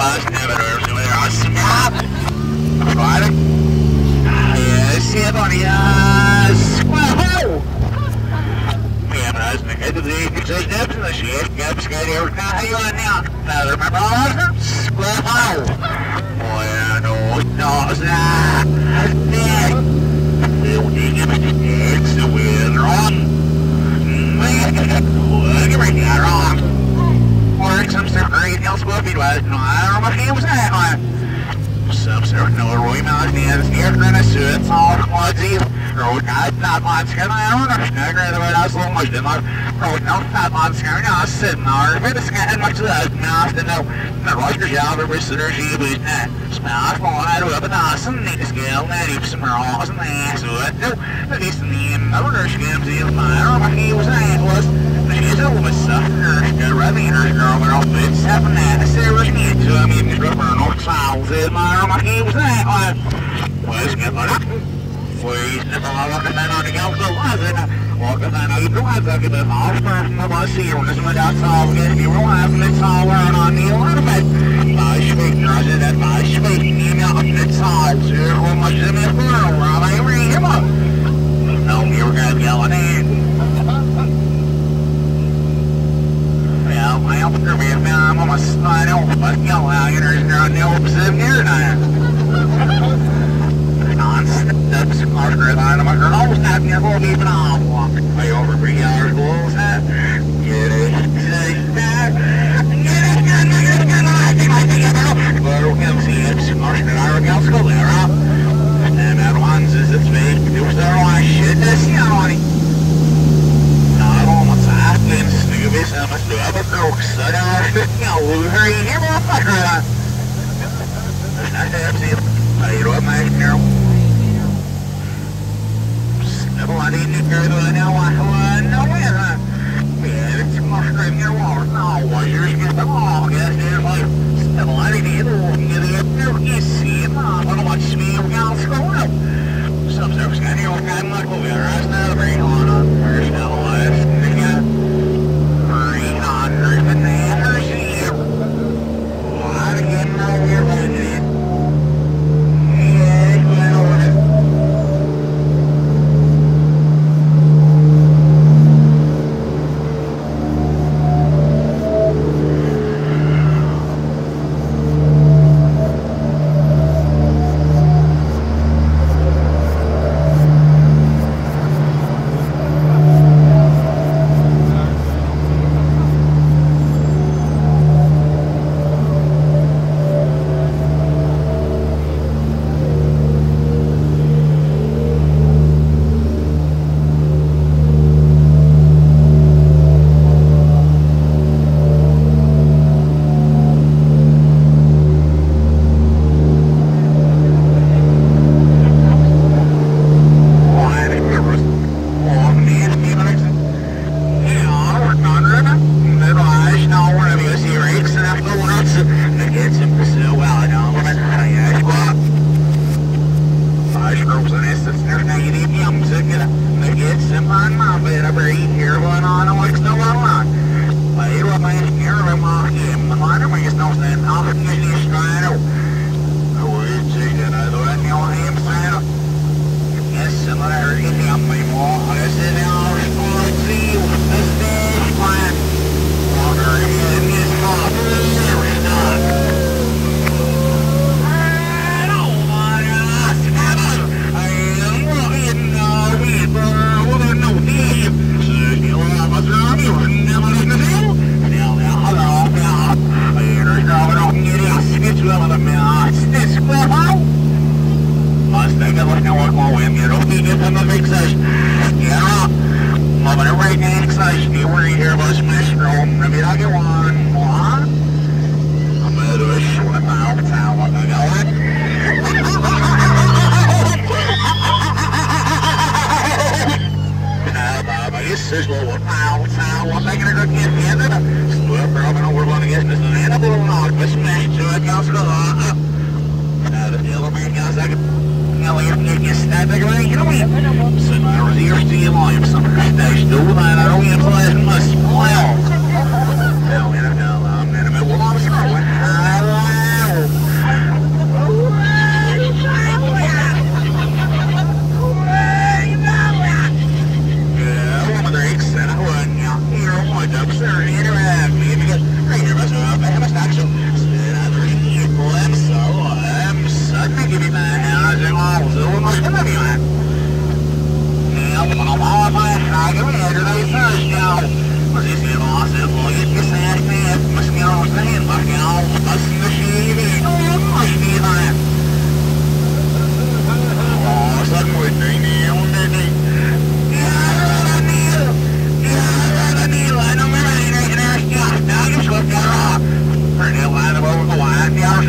bus dividers over there. I snap! Friday? Yes, yeah, buddy. Whoa! Yeah, but I was in the depths of the shit. Yep, scared every time. How you on now? Remember all that? Whoa! Bueno, no, snap! Dick! It's the wheel wrong. Look at me, got wrong. Some great else will be was no I don't know what he was at on. Sub-Zero Norway Mountain is near Grenasuit, all quantities, road not top on scanner, I don't understand the way that's a little much demo. Road no top on scanner, I was sitting there, but it's got much of that mouth to know. The Rogers job of Rister G was that smile for I do up and awesome need to scale that heaps and rolls and ass with no at least in the end motor scams in my arm he was at was she's always sucker Raveners girl girl bitch having that serious need to him even rubber and old files in my arm he was that one was good luck please never walk a man on the council was it walk a man on the council give him all person of us here when this one outside will get you realizing it's all around on the other bit my speaking I said that my speaking you know it's all too much in the world while I read him up no you were guys yelling in I don't think I'm almost I don't fucking know how you're on the opposite here tonight. Non-steps are great on my girl. Snap your whole even off. Walk way over 3 hours. Wolves hat. Get it. Get it. But we can see it's Martian and Ira Galsco there, huh? And that one's is it's me. It was there on shit. That's the only. Not almost happened. This I must do have a coke, son. No, hurry, here, motherfucker. I said, you know what, mate? No. Snubble, I didn't do good. Now I know it. Yeah, it's mushroom, your water. No, washers, get them all. Yes, there's like Snubble, I didn't do it. No, you see it, Mom. I don't want to see you guys screwing up. Sub-Zero's got your time like over there. I said, bring on up. Where's Snubble?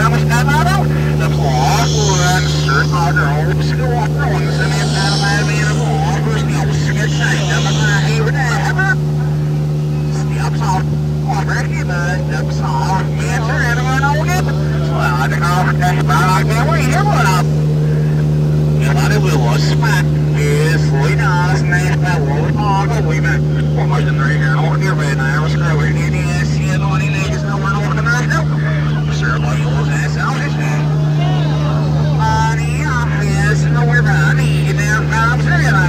Thomas Panado, the claw would serve our own school of ruins in the Academy of the Law, whose names get changed in the Haven Ever. Steps off, or breaking the steps off, answer anyone on it. So I think I'll take back that way, here we are. Nobody will smack this lead us, and that's that world model. We've been watching right here, over here, but I was growing in the SCN on it. I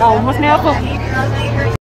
Almost now.